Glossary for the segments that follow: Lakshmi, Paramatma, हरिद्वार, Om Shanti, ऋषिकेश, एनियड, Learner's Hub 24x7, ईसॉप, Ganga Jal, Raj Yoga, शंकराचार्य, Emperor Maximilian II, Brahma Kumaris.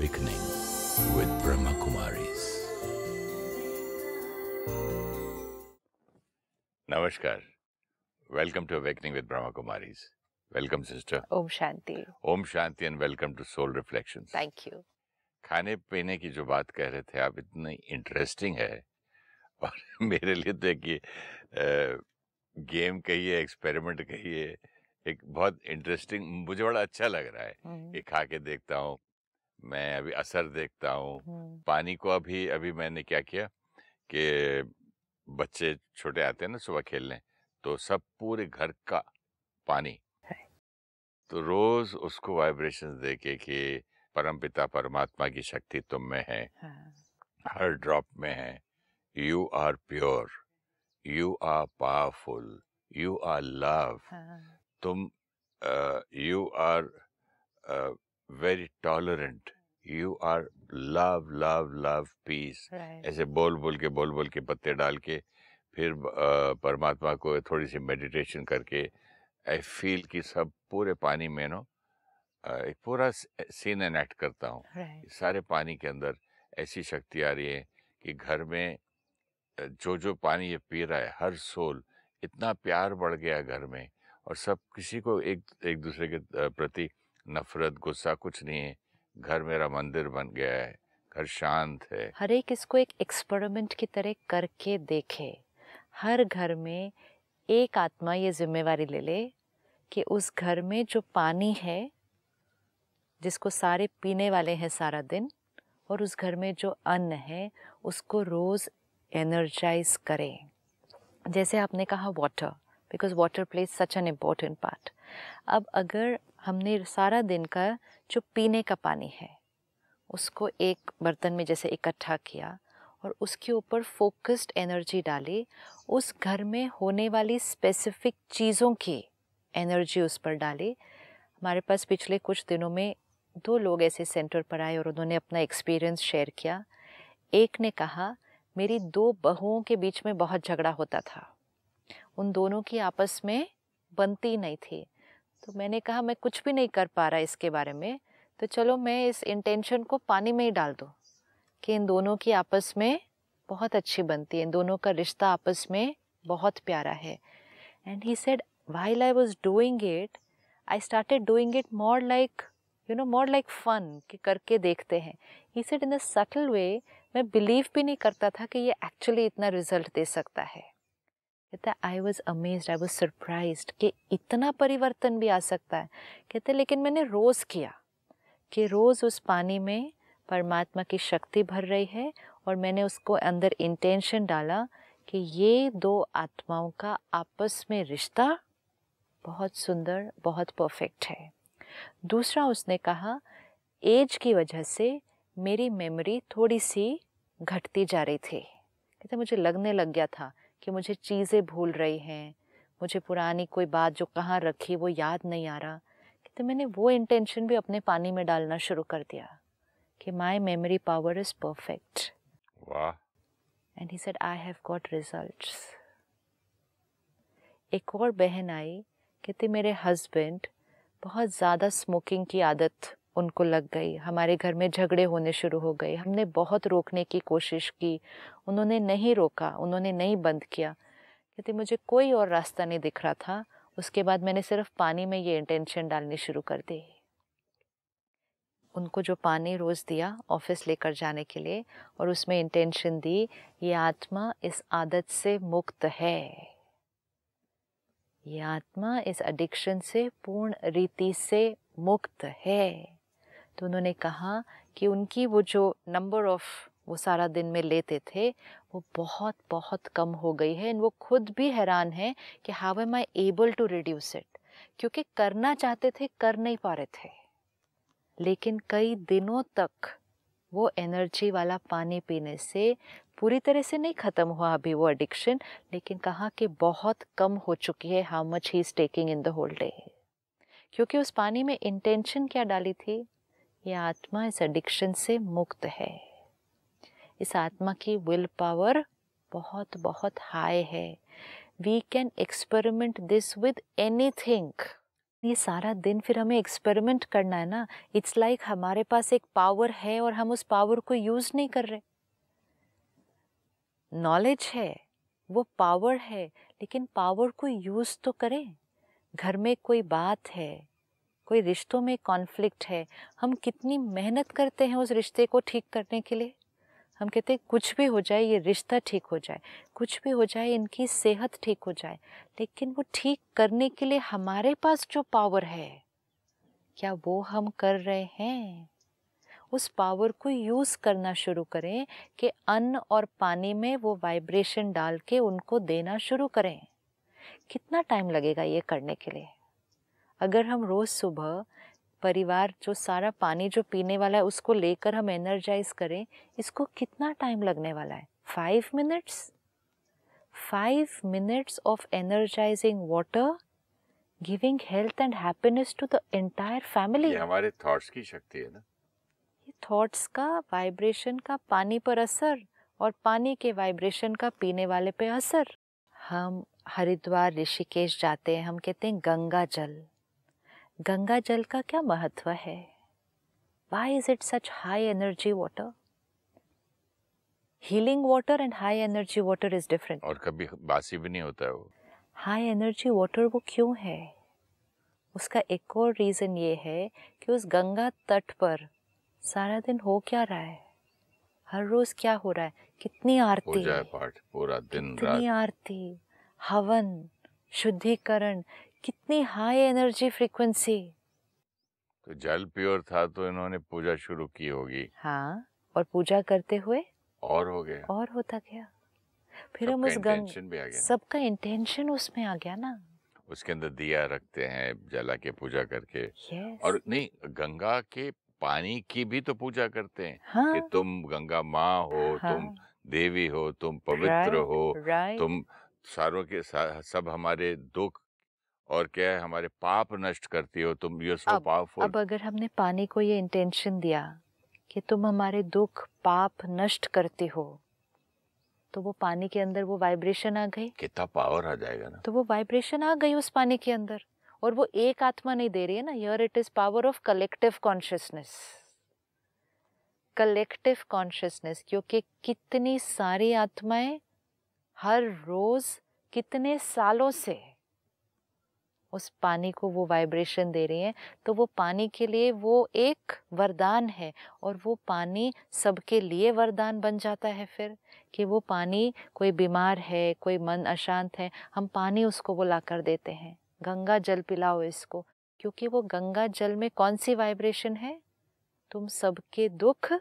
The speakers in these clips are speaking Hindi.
awakening with Brahma Kumaris. Namaskar. Welcome to Awakening with Brahma Kumaris. Welcome, sister. Om Shanti. Om Shanti and welcome to Soul Reflections. Thank you. खाने पीने की जो बात कह रहे थे आप, इतनी इंटरेस्टिंग है और मेरे लिए देखिए गेम कहिए, एक्सपेरिमेंट कहिए, एक बहुत इंटरेस्टिंग, मुझे बड़ा अच्छा लग रहा है ये खा के देखता हूँ मैं, अभी असर देखता हूँ। पानी को अभी मैंने क्या किया कि बच्चे छोटे आते हैं ना सुबह खेलने, तो सब पूरे घर का पानी, तो रोज उसको वाइब्रेशंस देके कि परमपिता परमात्मा की शक्ति तुम में है, हर ड्रॉप में है, you are pure, you are powerful, you are love, तुम you are very tolerant, you are love love love peace. ऐसे बोल बोल के पत्ते डाल के फिर परमात्मा को थोड़ी सी मेडिटेशन करके आई फील कि सब पूरे पानी में नो एक पूरा सीन एनेक्ट करता हूँ। सारे पानी के अंदर ऐसी शक्ति आ रही है कि घर में जो पानी ये पी रहा है, हर सोल, इतना प्यार बढ़ गया घर में और सब किसी को एक दूसरे के प्रति नफरत गुस्सा कुछ नहीं है। घर मेरा मंदिर बन गया है, घर शांत है। हर एक इसको एक एक्सपेरिमेंट की तरह करके देखे, हर घर में एक आत्मा ये जिम्मेवारी ले ले कि उस घर में जो पानी है जिसको सारे पीने वाले हैं सारा दिन, और उस घर में जो अन्न है उसको रोज़ एनर्जाइज करें। जैसे आपने कहा water, because water plays such an important part. अब अगर हमने सारा दिन का जो पीने का पानी है उसको एक बर्तन में जैसे इकट्ठा किया और उसके ऊपर फोकस्ड एनर्जी डाली, उस घर में होने वाली स्पेसिफिक चीज़ों की एनर्जी उस पर डाली। हमारे पास पिछले कुछ दिनों में 2 लोग ऐसे सेंटर पर आए और उन्होंने अपना एक्सपीरियंस शेयर किया। एक ने कहा मेरी 2 बहुओं के बीच में बहुत झगड़ा होता था, उन दोनों की आपस में बनती नहीं थी। तो मैंने कहा मैं कुछ भी नहीं कर पा रहा इसके बारे में, तो चलो मैं इस इंटेंशन को पानी में ही डाल दूँ कि इन दोनों की आपस में बहुत अच्छी बनती है, इन दोनों का रिश्ता आपस में बहुत प्यारा है। And he said while I was doing it, I started doing it more like you know, more like fun कि करके देखते हैं। He said in a subtle way, मैं बिलीव भी नहीं करता था कि ये एक्चुअली इतना रिजल्ट दे सकता है। कहता I was amazed, I was surprised कि इतना परिवर्तन भी आ सकता है। कहते लेकिन मैंने रोज़ किया कि रोज़ उस पानी में परमात्मा की शक्ति भर रही है और मैंने उसको अंदर इंटेंशन डाला कि ये 2 आत्माओं का आपस में रिश्ता बहुत सुंदर, बहुत परफेक्ट है। दूसरा उसने कहा एज की वजह से मेरी मेमोरी थोड़ी सी घटती जा रही थी। कहते मुझे लगने लग गया था कि मुझे चीज़ें भूल रही हैं, मुझे पुरानी कोई बात जो कहाँ रखी वो याद नहीं आ रहा। कहते मैंने वो इंटेंशन भी अपने पानी में डालना शुरू कर दिया कि my memory power is perfect. वाह। And he said I have got results. एक और बहन आई, कहती मेरे हस्बैंड बहुत ज़्यादा स्मोकिंग की आदत उनको लग गई, हमारे घर में झगड़े होने शुरू हो गए, हमने बहुत रोकने की कोशिश की, उन्होंने नहीं रोका, उन्होंने नहीं बंद किया। कहती मुझे कोई और रास्ता नहीं दिख रहा था, उसके बाद मैंने सिर्फ पानी में ये इंटेंशन डालनी शुरू कर दी। उनको जो पानी रोज़ दिया ऑफिस लेकर जाने के लिए और उसमें इंटेंशन दी ये आत्मा इस आदत से मुक्त है, ये आत्मा इस एडिक्शन से पूर्ण रीति से मुक्त है। तो उन्होंने कहा कि उनकी वो जो नंबर ऑफ वो सारा दिन में लेते थे वो बहुत बहुत कम हो गई है। एंड वो खुद भी हैरान हैं कि how am I able to reduce it, क्योंकि करना चाहते थे, कर नहीं पा रहे थे। लेकिन कई दिनों तक वो एनर्जी वाला पानी पीने से पूरी तरह से नहीं ख़त्म हुआ अभी वो एडिक्शन, लेकिन कहा कि बहुत कम हो चुकी है how much he is taking in the whole day, क्योंकि उस पानी में इंटेंशन क्या डाली थी, ये आत्मा इस एडिक्शन से मुक्त है, इस आत्मा की विल पावर बहुत बहुत हाई है, we can experiment this with anything. ये सारा दिन फिर हमें एक्सपेरिमेंट करना है ना. इट्स लाइक हमारे पास एक पावर है और हम उस पावर को यूज़ नहीं कर रहे. नॉलेज है, वो पावर है, लेकिन पावर को यूज़ तो करें. घर में कोई बात है, कोई रिश्तों में कॉन्फ्लिक्ट है, हम कितनी मेहनत करते हैं उस रिश्ते को ठीक करने के लिए. हम कहते हैं कुछ भी हो जाए ये रिश्ता ठीक हो जाए, कुछ भी हो जाए इनकी सेहत ठीक हो जाए. लेकिन वो ठीक करने के लिए हमारे पास जो पावर है, क्या वो हम कर रहे हैं? उस पावर को यूज़ करना शुरू करें कि अन्न और पानी में वो वाइब्रेशन डाल के उनको देना शुरू करें. कितना टाइम लगेगा ये करने के लिए? अगर हम रोज़ सुबह परिवार जो सारा पानी जो पीने वाला है उसको लेकर हम एनर्जाइज करें, इसको कितना टाइम लगने वाला है? 5 minutes. 5 minutes of energising water giving health and happiness to the entire family. हमारे थॉट्स की शक्ति है ना. ये थॉट्स का वाइब्रेशन का पानी पर असर और पानी के वाइब्रेशन का पीने वाले पे असर. हम हरिद्वार ऋषिकेश जाते हैं, हम कहते हैं गंगा जल. गंगा जल का क्या महत्व है? Why is it such high energy water? Healing water and high energy water is different. और कभी बासी भी नहीं होता है वो. हाई एनर्जी वाटर वो क्यों है? उसका एक और रीज़न ये है कि उस गंगा तट पर सारा दिन हो क्या रहा है, हर रोज़ क्या हो रहा है, कितनी आरती हो जाए पाठ पूरा दिन रात, कितनी आरती, हवन, शुद्धिकरण, कितनी हाई एनर्जी फ्रीक्वेंसी. तो जल प्योर था तो इन्होंने पूजा शुरू की होगी. हाँ, और पूजा करते हुए और हो गया और होता गया. फिर हम उस गंगा, सबका इंटेंशन उसमें आ गया ना. उसके अंदर दिया रखते हैं जला के पूजा करके. yes. और नहीं, गंगा के पानी की भी तो पूजा करते हैं. हाँ. कि तुम गंगा माँ हो. हाँ. तुम देवी हो, तुम पवित्र right. हो right. तुम सारों के सब हमारे दुख और क्या है हमारे पाप नष्ट करती हो तुम. ये सो पावरफुल. अब अगर हमने पानी को ये इंटेंशन दिया कि तुम हमारे दुख पाप नष्ट करती हो, तो वो पानी के अंदर वो वाइब्रेशन आ गई. कितना पावर आ जाएगा ना. तो वो वाइब्रेशन आ गई उस पानी के अंदर. और वो एक आत्मा नहीं दे रही है ना. Here it is power of collective consciousness. Collective consciousness, क्योंकि कितनी सारी आत्माएं हर रोज कितने सालों से उस पानी को वो वाइब्रेशन दे रही हैं. तो वो पानी के लिए वो एक वरदान है और वो पानी सबके लिए वरदान बन जाता है फिर. कि वो पानी, कोई बीमार है, कोई मन अशांत है, हम पानी उसको वो लाकर देते हैं. गंगा जल पिलाओ इसको, क्योंकि वो गंगा जल में कौन सी वाइब्रेशन है? तुम सबके दुख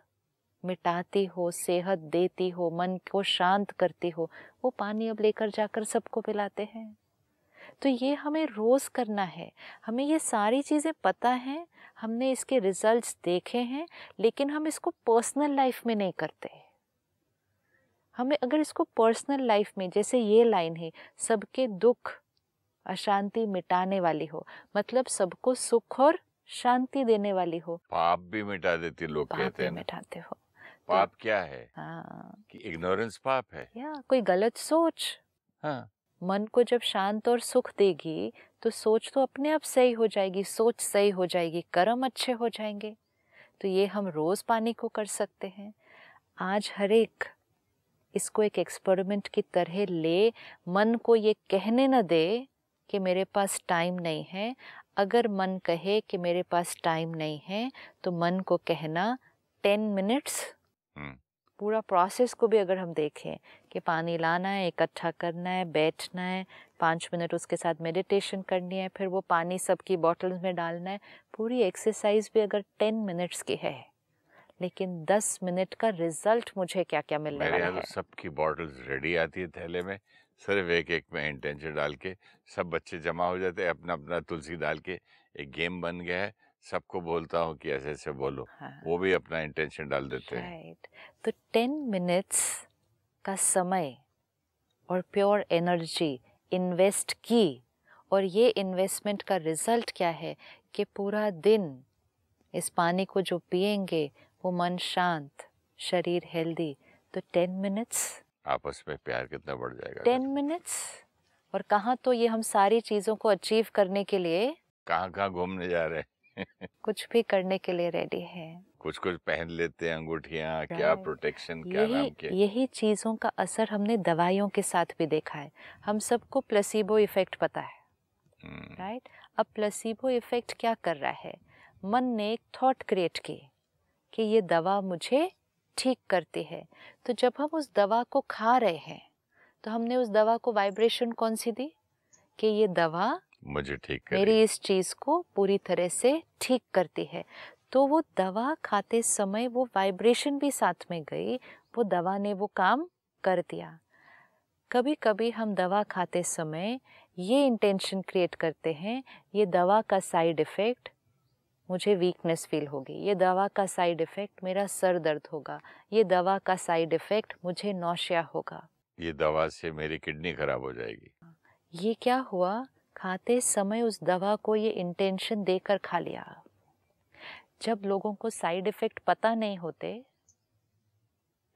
मिटाती हो, सेहत देती हो, मन को शांत करती हो. वो पानी अब लेकर जाकर सबको पिलाते हैं. तो ये हमें रोज़ करना है. हमें ये सारी चीज़ें पता हैं, हमने इसके रिजल्ट्स देखे हैं, लेकिन हम इसको पर्सनल लाइफ में नहीं करते. हमें अगर इसको पर्सनल लाइफ में, जैसे ये लाइन है, सबके दुख अशांति मिटाने वाली हो, मतलब सबको सुख और शांति देने वाली हो. पाप भी मिटा देती, लोग कहते हैं मिटाते हो. पाप क्या है? हाँ. कि इग्नोरेंस पाप है या कोई गलत सोच. हाँ. मन को जब शांत और सुख देगी तो सोच तो अपने आप सही हो जाएगी, सोच सही हो जाएगी, कर्म अच्छे हो जाएंगे. तो ये हम रोज़ पानी को कर सकते हैं. आज हर एक इसको एक एक्सपेरिमेंट की तरह ले. मन को ये कहने न दे कि मेरे पास टाइम नहीं है. अगर मन कहे कि मेरे पास टाइम नहीं है, तो मन को कहना 10 मिनट्स. पूरा प्रोसेस को भी अगर हम देखें कि पानी लाना है, इकट्ठा करना है, बैठना है 5 मिनट, उसके साथ मेडिटेशन करनी है, फिर वो पानी सबकी बॉटल्स में डालना है, पूरी एक्सरसाइज भी अगर 10 मिनट्स की है, लेकिन 10 मिनट का रिजल्ट मुझे क्या क्या मिलने वाला है. सबकी बॉटल्स रेडी आती है थैले में, सिर्फ एक एक में इंटेंशन डाल के सब बच्चे जमा हो जाते हैं, अपना अपना तुलसी डाल के एक गेम बन गया है. सबको बोलता हूँ कि ऐसे ऐसे बोलो. हाँ. वो भी अपना इंटेंशन डाल देते हैं. तो 10 मिनट्स का समय और प्योर एनर्जी इन्वेस्ट की, और ये इन्वेस्टमेंट का रिजल्ट क्या है कि पूरा दिन इस पानी को जो पिएंगे वो मन शांत, शरीर हेल्दी. तो 10 मिनट्स आपस में प्यार कितना बढ़ जाएगा. 10 मिनट्स. और कहाँ तो ये हम सारी चीज़ों को अचीव करने के लिए कहाँ कहाँ घूमने जा रहे हैं। कुछ भी करने के लिए रेडी है। कुछ कुछ पहन लेते हैं, अंगूठियाँ, क्या प्रोटेक्शन, क्या नाम के। यही चीजों का असर हमने दवाइयों के साथ भी देखा है। हम सबको प्लेसिबो इफेक्ट पता है, राइट? अब प्लेसिबो इफेक्ट क्या कर रहा है, मन ने एक थॉट क्रिएट की कि ये दवा मुझे ठीक करती है। तो जब हम उस दवा को खा रहे हैं तो हमने उस दवा को वाइब्रेशन कौन सी दी कि ये दवा मुझे ठीक करे, मेरी इस चीज को पूरी तरह से ठीक करती है। तो वो दवा खाते समय वो वाइब्रेशन भी साथ में गई, वो दवा ने वो काम कर दिया। कभी कभी हम दवा खाते समय ये इंटेंशन क्रिएट करते हैं, ये दवा का साइड इफेक्ट मुझे वीकनेस फील होगी, ये दवा का साइड इफेक्ट मेरा सर दर्द होगा, ये दवा का साइड इफेक्ट मुझे नौशिया होगा, ये दवा से मेरी किडनी खराब हो जाएगी। ये क्या हुआ, खाते समय उस दवा को ये इंटेंशन देकर खा लिया। जब लोगों को साइड इफेक्ट पता नहीं होते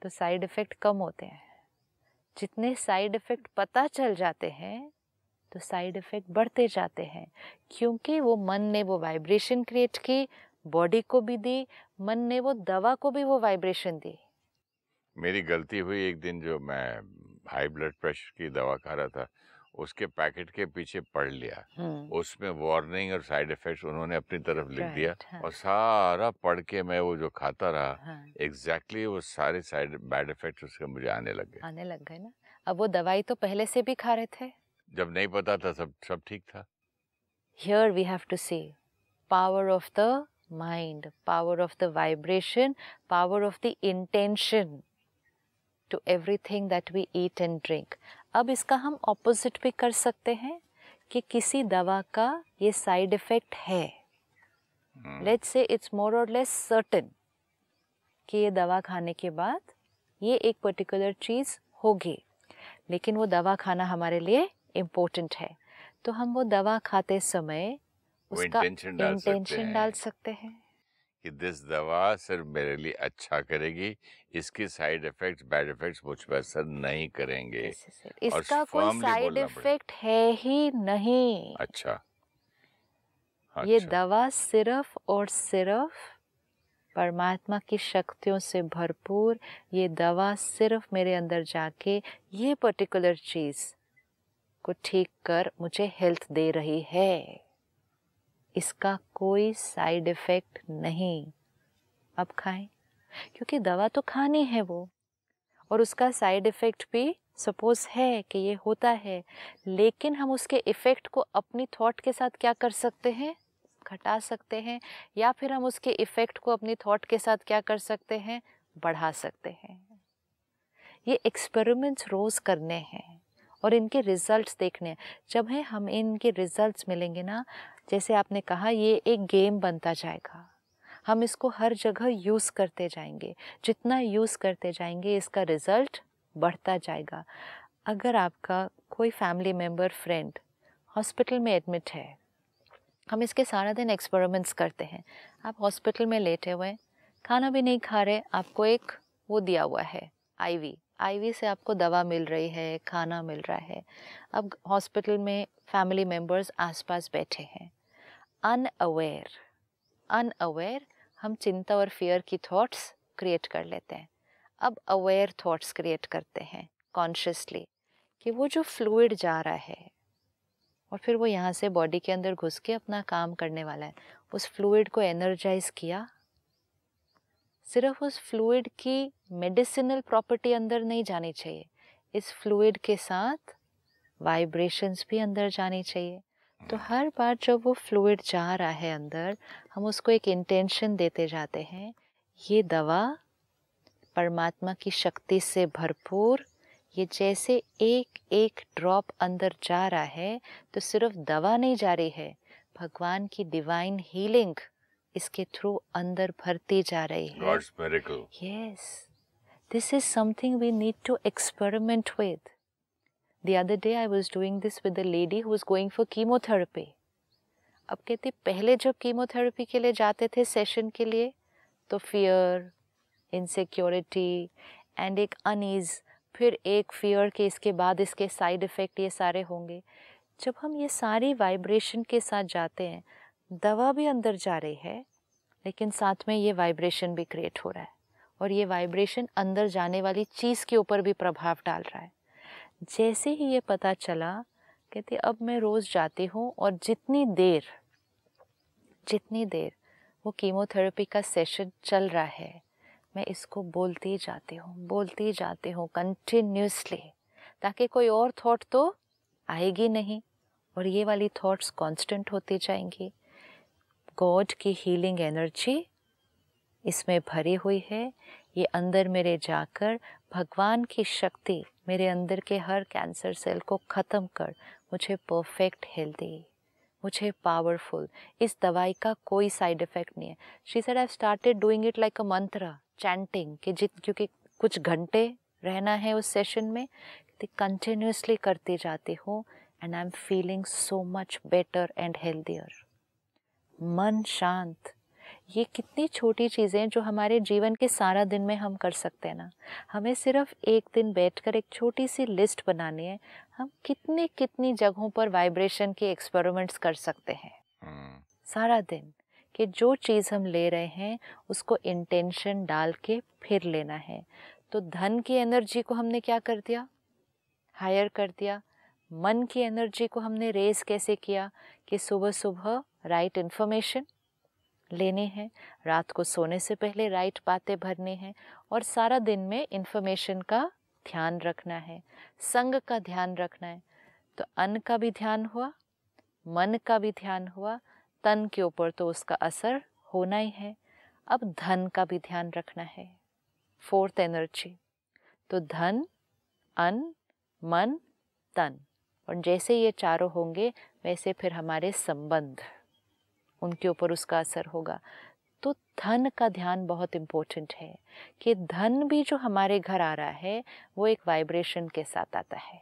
तो साइड इफेक्ट कम होते हैं। जितने साइड इफेक्ट पता चल जाते हैं तो साइड इफेक्ट बढ़ते जाते हैं, क्योंकि वो मन ने वो वाइब्रेशन क्रिएट की, बॉडी को भी दी, मन ने वो दवा को भी वो वाइब्रेशन दी। मेरी गलती हुई एक दिन, जो मैं हाई ब्लड प्रेशर की दवा खा रहा था, उसके पैकेट के पीछे पढ़ लिया, उसमें वार्निंग और साइड इफेक्ट्स उन्होंने अपनी तरफ लिख दिया, और सारा पढ़ के मैं वो जो खाता रहा, एग्जैक्टली वो सारे साइड बैड इफेक्ट उसके मुझे आने लग गए ना। अब वो दवाई तो पहले से भी खा रहे थे, जब नहीं पता था सब ठीक था। Here we have to see power of the mind, power of the vibration, power of the intention to everything that we eat and drink. अब इसका हम opposite भी कर सकते हैं कि किसी दवा का ये side effect है। Let's say it's more or less certain कि ये दवा खाने के बाद ये एक particular चीज़ होगी, लेकिन वो दवा खाना हमारे लिए इम्पोर्टेंट है। तो हम वो दवा खाते समय उसका इंटेंशन डाल सकते हैं कि दिस दवा सिर्फ मेरे लिए अच्छा करेगी, इसके साइड इफेक्ट्स, बैड इफेक्ट्स मुझ पर असर नहीं करेंगे। इसका कोई साइड इफेक्ट है ही नहीं। अच्छा, ये दवा सिर्फ और सिर्फ परमात्मा की शक्तियों से भरपूर, ये दवा सिर्फ मेरे अंदर जाके ये पर्टिकुलर चीज़ को ठीक कर मुझे हेल्थ दे रही है, इसका कोई साइड इफेक्ट नहीं। अब खाएं, क्योंकि दवा तो खानी है वो, और उसका साइड इफेक्ट भी सपोज है कि ये होता है, लेकिन हम उसके इफेक्ट को अपनी थॉट के साथ क्या कर सकते हैं, घटा सकते हैं, या फिर हम उसके इफेक्ट को अपनी थॉट के साथ क्या कर सकते हैं, बढ़ा सकते हैं। ये एक्सपेरिमेंट्स रोज करने हैं और इनके रिजल्ट्स देखने हैं। जब है हम इनके रिजल्ट्स मिलेंगे ना, जैसे आपने कहा ये एक गेम बनता जाएगा, हम इसको हर जगह यूज़ करते जाएंगे। जितना यूज़ करते जाएंगे इसका रिजल्ट बढ़ता जाएगा। अगर आपका कोई फैमिली मेम्बर, फ्रेंड हॉस्पिटल में एडमिट है, हम इसके सारा दिन एक्सपेरिमेंट्स करते हैं, आप हॉस्पिटल में लेटे हुए हैं, खाना भी नहीं खा रहे, आपको एक वो दिया हुआ है आईवी से आपको दवा मिल रही है, खाना मिल रहा है। अब हॉस्पिटल में फैमिली मेम्बर्स आसपास बैठे हैं, अनअवेयर हम चिंता और फियर की थॉट्स क्रिएट कर लेते हैं। अब अवेयर थॉट्स क्रिएट करते हैं कॉन्शियसली कि वो जो फ्लूइड जा रहा है और फिर वो यहाँ से बॉडी के अंदर घुस के अपना काम करने वाला है, उस फ्लूइड को एनर्जाइज किया। सिर्फ उस फ्लूइड की मेडिसिनल प्रॉपर्टी अंदर नहीं जानी चाहिए, इस फ्लूइड के साथ वाइब्रेशंस भी अंदर जानी चाहिए। तो हर बार जब वो फ्लूइड जा रहा है अंदर, हम उसको एक इंटेंशन देते जाते हैं, ये दवा परमात्मा की शक्ति से भरपूर, ये जैसे एक एक ड्रॉप अंदर जा रहा है तो सिर्फ दवा नहीं जा रही है, भगवान की डिवाइन हीलिंग इसके थ्रू अंदर भरती जा रही है। God's miracle. Yes, this is something we need to experiment with. The other day I was doing this with a lady who was going for chemotherapy. अब कहते पहले जब कीमोथेरेपी के लिए जाते थे सेशन के लिए, तो फियर, इनसिक्योरिटी एंड एक अनईज, फिर एक फियर के इसके बाद इसके साइड इफ़ेक्ट ये सारे होंगे। जब हम ये सारी वाइब्रेशन के साथ जाते हैं, दवा भी अंदर जा रही है लेकिन साथ में ये वाइब्रेशन भी क्रिएट हो रहा है और ये वाइब्रेशन अंदर जाने वाली चीज़ के ऊपर भी प्रभाव डाल रहा है। जैसे ही ये पता चला, कहते अब मैं रोज़ जाती हूँ और जितनी देर वो कीमोथेरेपी का सेशन चल रहा है मैं इसको बोलती जाती हूँ कंटिन्यूसली, ताकि कोई और थॉट तो आएगी नहीं और ये वाली थॉट्स कांस्टेंट होती जाएंगी। गॉड की हीलिंग एनर्जी इसमें भरी हुई है, ये अंदर मेरे जाकर भगवान की शक्ति मेरे अंदर के हर कैंसर सेल को ख़त्म कर मुझे परफेक्ट हेल्दी, मुझे पावरफुल, इस दवाई का कोई साइड इफ़ेक्ट नहीं है। She said I have started doing it like a mantra, chanting कि क्योंकि कुछ घंटे रहना है उस सेशन में, कंटिन्यूसली करती जाती हूँ and I am feeling so much better and healthier. मन शांत, ये कितनी छोटी चीज़ें जो हमारे जीवन के सारा दिन में हम कर सकते हैं ना। हमें सिर्फ एक दिन बैठकर एक छोटी सी लिस्ट बनानी है, हम कितनी जगहों पर वाइब्रेशन के एक्सपेरिमेंट्स कर सकते हैं सारा दिन, कि जो चीज़ हम ले रहे हैं उसको इंटेंशन डाल के फिर लेना है। तो धन की एनर्जी को हमने क्या कर दिया, हायर कर दिया। मन की एनर्जी को हमने रेज कैसे किया कि सुबह सुबह राइट इन्फॉर्मेशन लेने हैं, रात को सोने से पहले राइट बातें भरने हैं और सारा दिन में इन्फॉर्मेशन का ध्यान रखना है, संग का ध्यान रखना है। तो अन्न का भी ध्यान हुआ, मन का भी ध्यान हुआ, तन के ऊपर तो उसका असर होना ही है। अब धन का भी ध्यान रखना है, फोर्थ एनर्जी। तो धन, अन्न, मन, तन, और जैसे ये चारों होंगे वैसे फिर हमारे संबंध, उनके ऊपर उसका असर होगा। तो धन का ध्यान बहुत इम्पोर्टेंट है कि धन भी जो हमारे घर आ रहा है वो एक वाइब्रेशन के साथ आता है,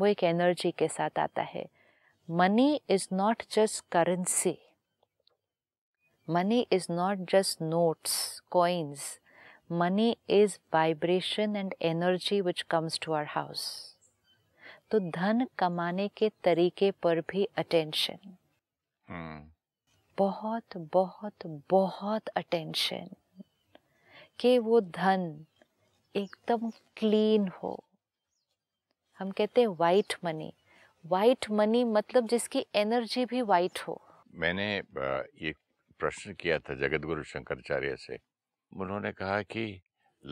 वो एक एनर्जी के साथ आता है। Money is not just currency, money is not just notes, coins. Money is vibration and energy which comes to our house. तो धन कमाने के तरीके पर भी अटेंशन, बहुत बहुत बहुत अटेंशन, कि वो धन एकदम क्लीन हो। हम कहते हैं वाइट मनी, वाइट मनी मतलब जिसकी एनर्जी भी वाइट हो। मैंने ये प्रश्न किया था जगतगुरु शंकराचार्य से, उन्होंने कहा कि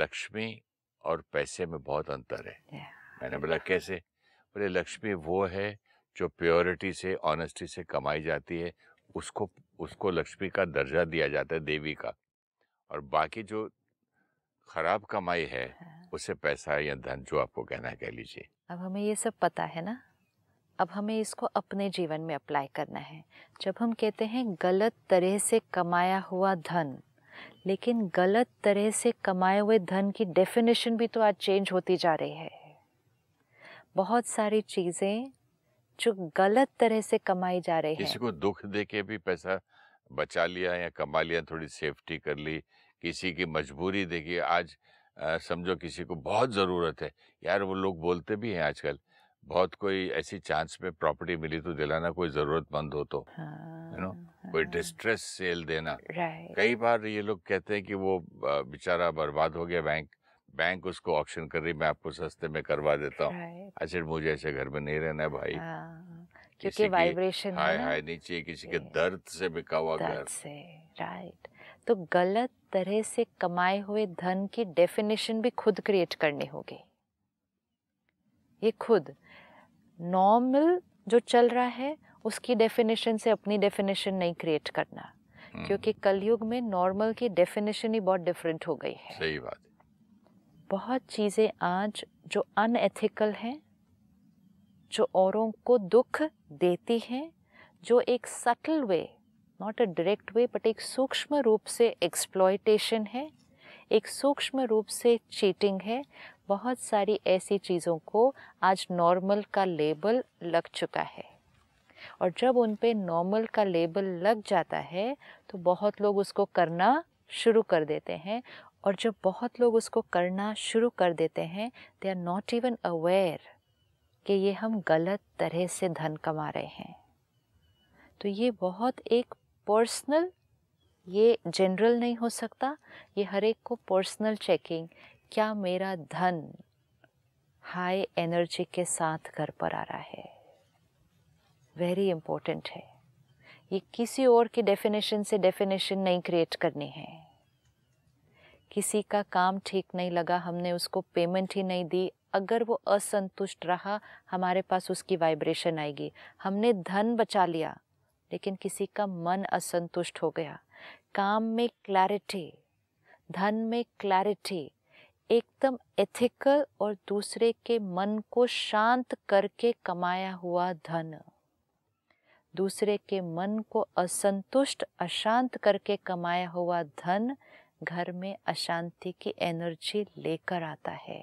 लक्ष्मी और पैसे में बहुत अंतर है। मैंने बोला कैसे? बोले लक्ष्मी वो है जो प्योरिटी से, ऑनेस्टी से कमाई जाती है, उसको लक्ष्मी का दर्जा दिया जाता है, देवी का। और बाकी जो खराब कमाई है उसे पैसा या धन, जो आपको कहना है कह लीजिए। अब हमें ये सब पता है ना, अब हमें इसको अपने जीवन में अप्लाई करना है। जब हम कहते हैं गलत तरह से कमाया हुआ धन, लेकिन गलत तरह से कमाए हुए धन की डेफिनेशन भी तो आज चेंज होती जा रही है। बहुत सारी चीज़ें जो गलत तरह से कमाई जा रही है, किसी को दुख दे के भी पैसा बचा लिया या कमा लिया, थोड़ी सेफ्टी कर ली, किसी की मजबूरी देखिए। आज समझो किसी को बहुत ज़रूरत है यार, वो लोग बोलते भी हैं आजकल बहुत, कोई ऐसी चांस में प्रॉपर्टी मिली तो दिलाना, कोई ज़रूरतमंद हो तो, यू नो, कोई डिस्ट्रेस सेल देना। कई बार ये लोग कहते हैं कि वो बेचारा बर्बाद हो गया, बैंक उसको ऑप्शन कर रही, मैं आपको सस्ते में करवा देता हूँ। अच्छा मुझे ऐसे घर में नहीं रहना है भाई, क्योंकि वाइब्रेशन हाई नीचे, किसी के दर्द से बिका हुआ घर से, राइट। तो गलत तरह से कमाए हुए धन की डेफिनेशन भी खुद क्रिएट करनी होगी। ये खुद नॉर्मल जो चल रहा है उसकी डेफिनेशन से अपनी डेफिनेशन नहीं क्रिएट करना, क्योंकि कलयुग में नॉर्मल की डेफिनेशन ही बहुत डिफरेंट हो गई है। सही बात। बहुत चीज़ें आज जो अनएथिकल हैं, जो औरों को दुख देती हैं, जो एक subtle way, not a direct way, but एक सूक्ष्म रूप से एक्सप्लॉयटेशन है, एक सूक्ष्म रूप से चीटिंग है, बहुत सारी ऐसी चीज़ों को आज नॉर्मल का लेबल लग चुका है। और जब उन पे नॉर्मल का लेबल लग जाता है तो बहुत लोग उसको करना शुरू कर देते हैं, और जब बहुत लोग उसको करना शुरू कर देते हैं they are not even aware कि ये हम गलत तरह से धन कमा रहे हैं। तो ये बहुत एक पर्सनल, ये जनरल नहीं हो सकता, ये हर एक को पर्सनल चेकिंग, क्या मेरा धन हाई एनर्जी के साथ घर पर आ रहा है, वेरी इम्पोर्टेंट है। ये किसी और की डेफिनेशन से डेफिनेशन नहीं क्रिएट करनी है। किसी का काम ठीक नहीं लगा, हमने उसको पेमेंट ही नहीं दी, अगर वो असंतुष्ट रहा हमारे पास उसकी वाइब्रेशन आएगी। हमने धन बचा लिया लेकिन किसी का मन असंतुष्ट हो गया। काम में क्लैरिटी, धन में क्लैरिटी, एकदम एथिकल और दूसरे के मन को शांत करके कमाया हुआ धन, दूसरे के मन को असंतुष्ट अशांत करके कमाया हुआ धन घर में अशांति की एनर्जी लेकर आता है।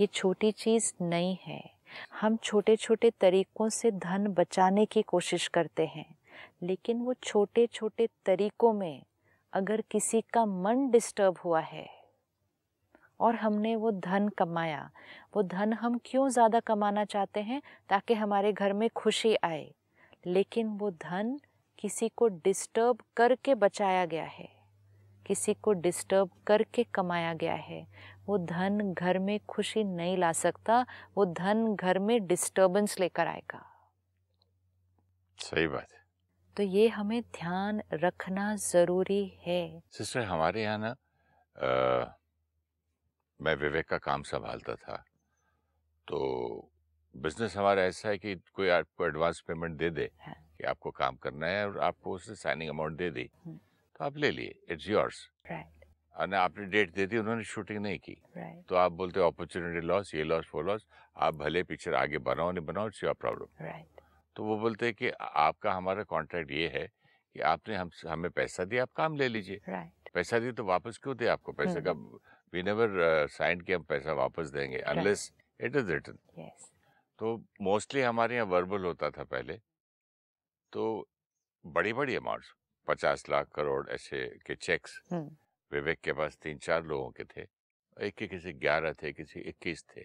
ये छोटी चीज़ नहीं है। हम छोटे छोटे तरीकों से धन बचाने की कोशिश करते हैं लेकिन वो छोटे छोटे तरीकों में अगर किसी का मन डिस्टर्ब हुआ है और हमने वो धन कमाया, वो धन हम क्यों ज़्यादा कमाना चाहते हैं? ताकि हमारे घर में खुशी आए, लेकिन वो धन किसी को डिस्टर्ब करके बचाया गया है, किसी को डिस्टर्ब करके कमाया गया है। वो धन घर में खुशी नहीं ला सकता, वो धन घर में डिस्टर्बेंस लेकर आएगा। सही बात है। तो ये हमें ध्यान रखना ज़रूरी है। सिस्टर, हमारे यहाँ ना मैं विवेक का काम संभालता था, तो बिजनेस हमारा ऐसा है कि कोई आपको एडवांस पेमेंट दे दे कि आपको काम करना है और आपको उसने साइनिंग अमाउंट दे दी, तो आप ले लिए, इट्स योर्स। और आपने डेट दे दी, उन्होंने शूटिंग नहीं की, तो आप बोलते अपॉर्चुनिटी लॉस, ये लॉस वो लॉस, आप भले पिक्चर आगे बनाओ नहीं बनाओ, इट्स योर प्रॉब्लम। तो वो बोलते हैं कि आपका हमारा कॉन्ट्रैक्ट ये है कि आपने हमें पैसा दिया, आप काम ले लीजिए, पैसा दिए तो वापस क्यों दे आपको पैसे का? We never signed कि हम पैसा वापस देंगे unless it is written. Yes. तो मोस्टली हमारे यहाँ वर्बल होता था पहले, तो बड़ी बड़ी अमाउंट्स 50 लाख करोड़ ऐसे के चेक्स विवेक के पास 3-4 लोगों के थे, एक के किसी 11 थे, किसी 21 थे।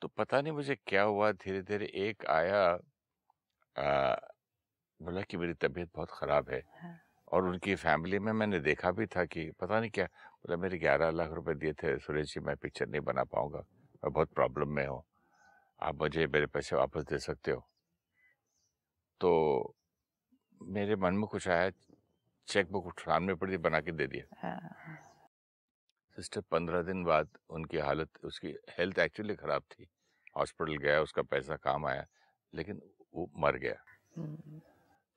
तो पता नहीं मुझे क्या हुआ, धीरे धीरे एक आया, बोला कि मेरी तबीयत बहुत ख़राब है, और उनकी फैमिली में मैंने देखा भी था कि पता नहीं क्या, बोला मेरे 11 लाख रुपए दिए थे सुरेश जी, मैं पिक्चर नहीं बना पाऊंगा, मैं बहुत प्रॉब्लम में हूँ, आप मुझे मेरे पैसे वापस दे सकते हो? तो मेरे मन में कुछ आया, चेक बुक सामने पड़ी, बना के दे दिया। सिस्टर 15 दिन बाद उनकी हालत, उसकी हेल्थ एक्चुअली ख़राब थी, हॉस्पिटल गया, उसका पैसा काम आया लेकिन वो मर गया।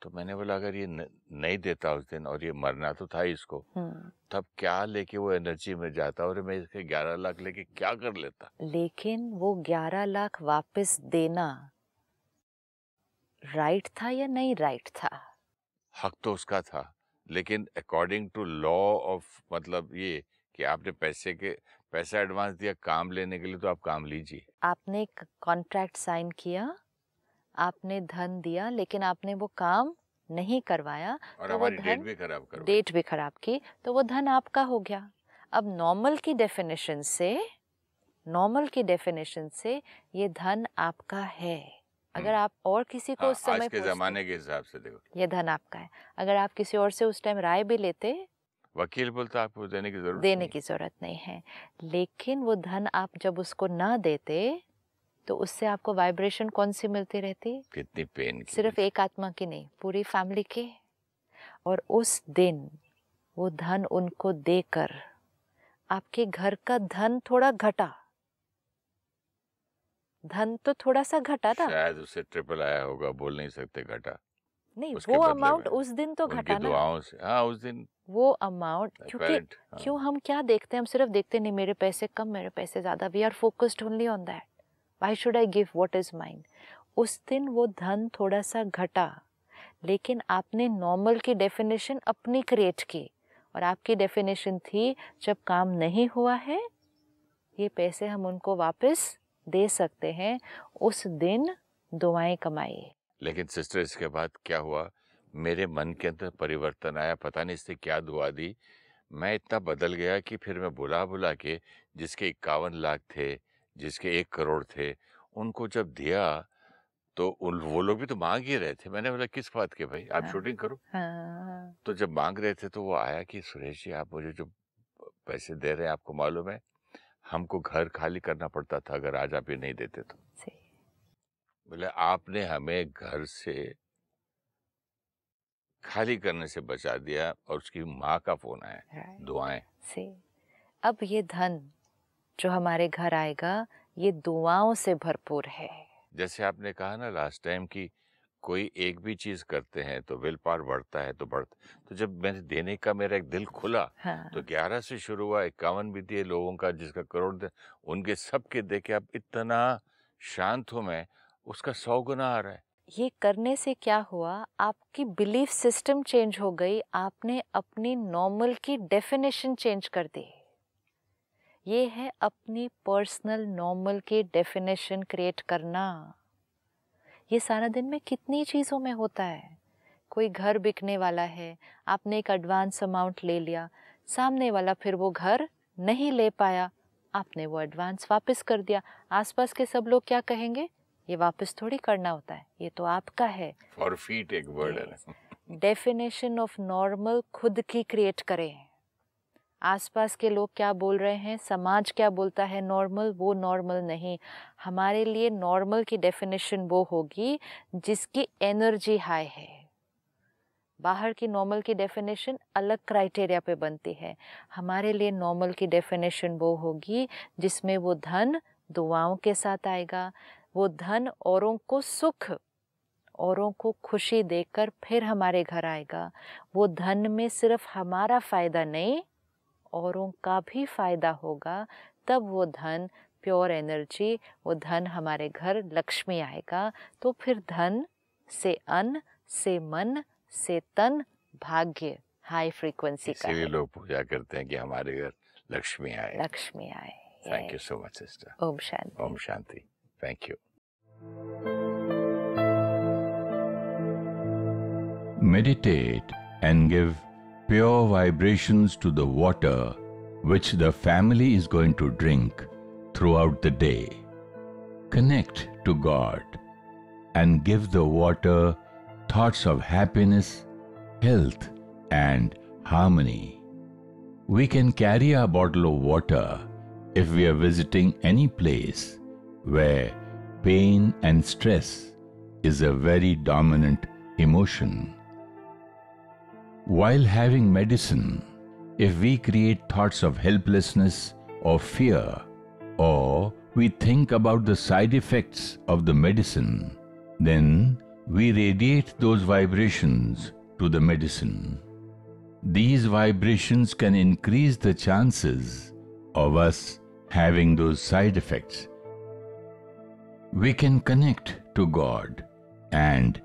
तो मैंने बोला अगर ये नहीं देता उस दिन, और ये मरना तो था इसको, तब क्या लेके वो एनर्जी में जाता और मैं इसके 11 लाख लेके क्या कर लेता? लेकिन वो 11 लाख वापस देना राइट था या नहीं राइट था? हक तो उसका था, लेकिन अकॉर्डिंग टू लॉ ऑफ, मतलब ये कि आपने पैसा एडवांस दिया काम लेने के लिए, तो आप काम लीजिए। आपने कॉन्ट्रैक्ट साइन किया, आपने धन दिया, लेकिन आपने वो काम नहीं करवाया और तो वो धन, डेट भी खराब की, तो वो धन आपका हो गया। अब नॉर्मल की डेफिनेशन से ये धन आपका है। अगर आप और किसी को उस समय, आज के जमाने के हिसाब से देखो, ये धन आपका है। अगर आप किसी और से उस टाइम राय भी लेते, वकील बोलता आपको देने की जरूरत नहीं है, लेकिन वो धन आप जब उसको ना देते तो उससे आपको वाइब्रेशन कौन सी मिलती रहती? कितनी पेन की, सिर्फ एक आत्मा की नहीं, पूरी फैमिली की। और उस दिन वो धन उनको देकर आपके घर का धन थोड़ा घटा, धन तो थोड़ा सा घटा था, शायद उससे ट्रिपल आया होगा, बोल नहीं सकते घटा, नहीं वो अमाउंट उस दिन तो घटा ना, उस दिन वो अमाउंट, क्योंकि क्यों हम क्या देखते हैं, हम सिर्फ देखते नहीं मेरे पैसे कम, मेरे पैसे ज़्यादा, we are focused only on that, Why should I give what is mine? उस दिन वो धन थोड़ा सा घटा, लेकिन आपने नॉर्मल की डेफिनेशन अपनी क्रिएट की, और आपकी डेफिनेशन थी जब काम नहीं हुआ है ये पैसे हम उनको वापस दे सकते हैं, उस दिन दुआएं कमाइए। लेकिन सिस्टर इसके बाद क्या हुआ, मेरे मन के अंदर परिवर्तन आया, पता नहीं इससे क्या दुआ दी, मैं इतना बदल गया कि फिर मैं बुला के जिसके 51 लाख थे, जिसके 1 करोड़ थे, उनको जब दिया तो वो लोग भी तो मांग ही रहे थे। मैंने बोला किस बात के भाई, आप शूटिंग करो। तो जब मांग रहे थे तो वो आया कि सुरेश जी आप मुझे जो पैसे दे रहे हैं, आपको मालूम है हमको घर खाली करना पड़ता था अगर आज आप ये नहीं देते तो। बोले आपने हमें घर से खाली करने से बचा दिया। और उसकी माँ का फोन आया, दुआएं। अब ये धन जो हमारे घर आएगा ये दुआओं से भरपूर है। जैसे आपने कहा ना लास्ट टाइम कि कोई एक भी चीज करते हैं तो विल पावर बढ़ता है, तो तो जब मैंने देने का मेरा एक दिल खुला, तो 11 से शुरू हुआ, 51 भी दिए लोगों का जिसका करोड़ दे, उनके सबके देखे अब इतना शांत हूँ मैं, उसका 100 गुना आ रहा है। ये करने से क्या हुआ, आपकी बिलीफ सिस्टम चेंज हो गई। आपने अपनी नॉर्मल की डेफिनेशन चेंज कर दी। ये है अपनी पर्सनल नॉर्मल की डेफिनेशन क्रिएट करना। ये सारा दिन में कितनी चीज़ों में होता है। कोई घर बिकने वाला है, आपने एक एडवांस अमाउंट ले लिया, सामने वाला फिर वो घर नहीं ले पाया, आपने वो एडवांस वापस कर दिया। आसपास के सब लोग क्या कहेंगे, ये वापस थोड़ी करना होता है, ये तो आपका है। फॉरफीट एक वर्ड है। डेफिनेशन ऑफ नॉर्मल खुद की क्रिएट करें। आसपास के लोग क्या बोल रहे हैं, समाज क्या बोलता है नॉर्मल, वो नॉर्मल नहीं। हमारे लिए नॉर्मल की डेफिनेशन वो होगी जिसकी एनर्जी हाई है। बाहर की नॉर्मल की डेफिनेशन अलग क्राइटेरिया पे बनती है। हमारे लिए नॉर्मल की डेफिनेशन वो होगी जिसमें वो धन दुआओं के साथ आएगा। वो धन औरों को सुख, औरों को खुशी देकर फिर हमारे घर आएगा। वो धन में सिर्फ हमारा फ़ायदा नहीं, औरों का भी फायदा होगा। तब वो धन प्योर एनर्जी, वो धन हमारे घर लक्ष्मी आएगा। तो फिर धन से अन्न, से मन, से तन, भाग्य हाई फ्रीक्वेंसी का। इसलिए लोग पूजा करते हैं कि हमारे घर लक्ष्मी आए, लक्ष्मी आए। Thank you so much sister. ओम शांति। ओम शांति। Thank you. Meditate and give pure vibrations to the water which the family is going to drink throughout the day. Connect to God and give the water thoughts of happiness, health and harmony. We can carry a bottle of water if we are visiting any place where pain and stress is a very dominant emotion. While having medicine, if we create thoughts of helplessness or fear, or we think about the side effects of the medicine, then we radiate those vibrations to the medicine. These vibrations can increase the chances of us having those side effects. We can connect to God and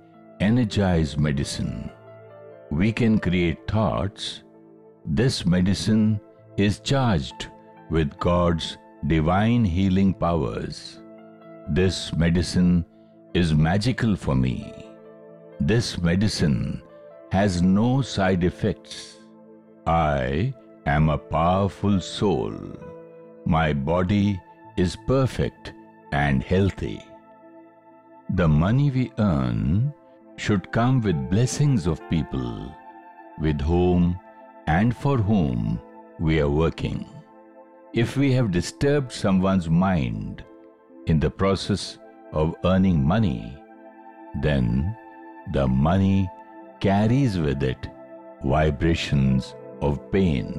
energize medicine. We can create thoughts, this medicine is charged with God's divine healing powers. This medicine is magical for me. This medicine has no side effects. I am a powerful soul. My body is perfect and healthy. The money we earn should come with blessings of people with whom and for whom we are working. If we have disturbed someone's mind in the process of earning money, then the money carries with it vibrations of pain.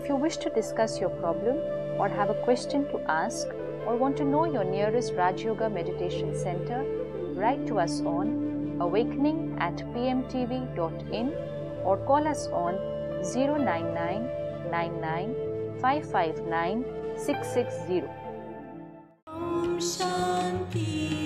If you wish to discuss your problem or have a question to ask, or want to know your nearest Raj Yoga Meditation Center, write to us on awakening@pmtv.in or call us on 099 99 559 660.